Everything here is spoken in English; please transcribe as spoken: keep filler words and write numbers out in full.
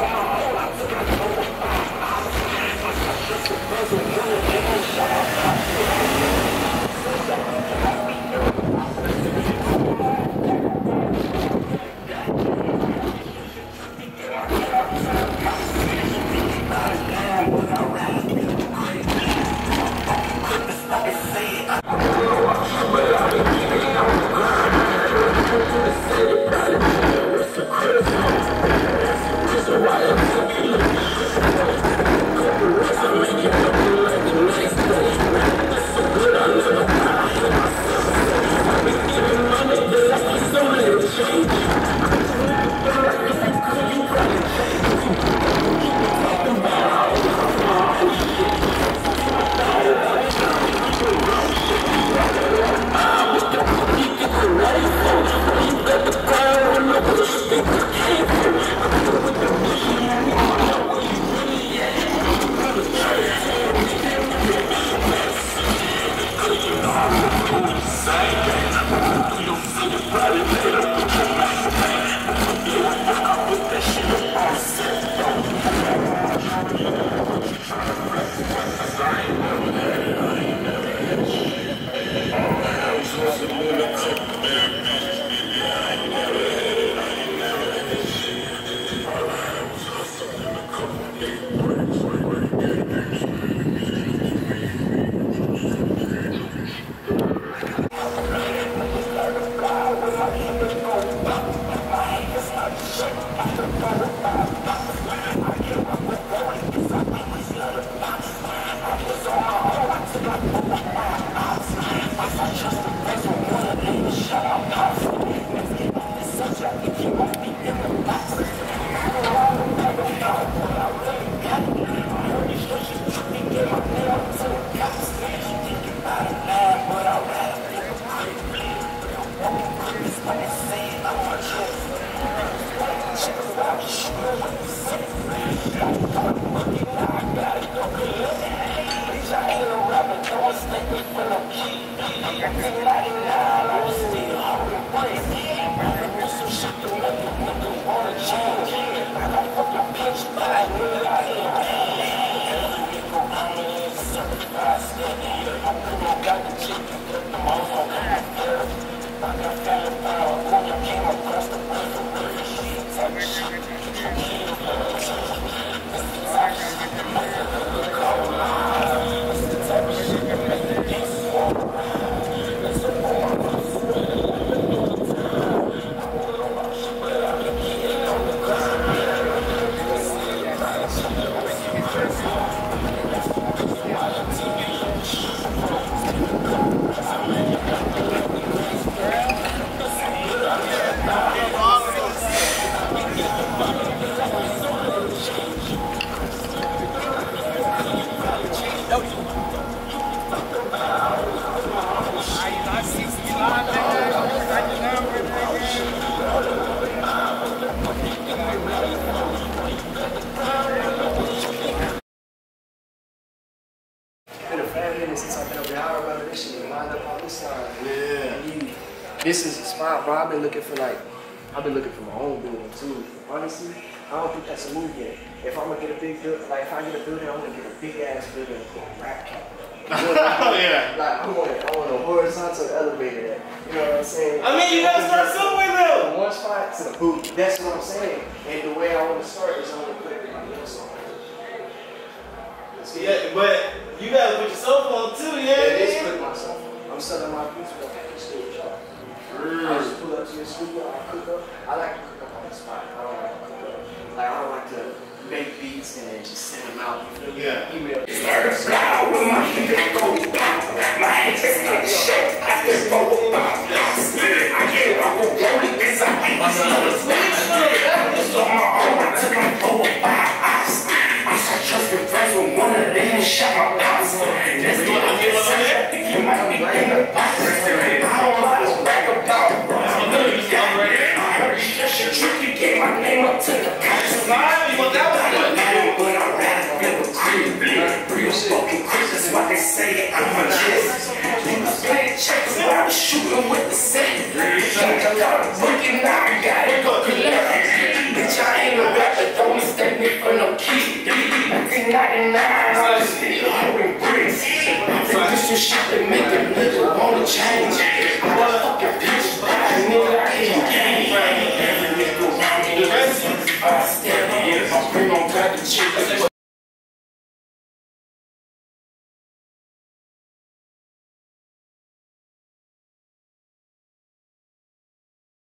I business is fine, bro. I've been looking for like, I've been looking for my own building too. Honestly, I don't think that's a move yet. If I'm gonna get a big building, like if I get a building, I'm gonna get a big ass building and put a rap cap. Oh yeah. Like I want, I want a horizontal elevator. You know what I'm saying? I mean, you gotta start somewhere though. From one spot to the boot. That's what I'm saying. And the way I want to start is I'm gonna put my little song. Yeah, but you gotta put yourself on too. Yeah. Yeah, it is put myself on. I'm selling my boots, but I can still shop. I just pull up to your studio. I cook up. I like to cook up on the spot. I don't like to cook up. Like I don't like to make beats and then just send them out. Yeah. Email. Say it, I'm a gist. You was playing checks when I was shooting with the set. You got a book and now you got it up and left. Bitch, I ain't a rapper, don't mistake me for no kid. nineteen ninety-nine, I was still holding bricks. This is shit that make a nigga wanna change.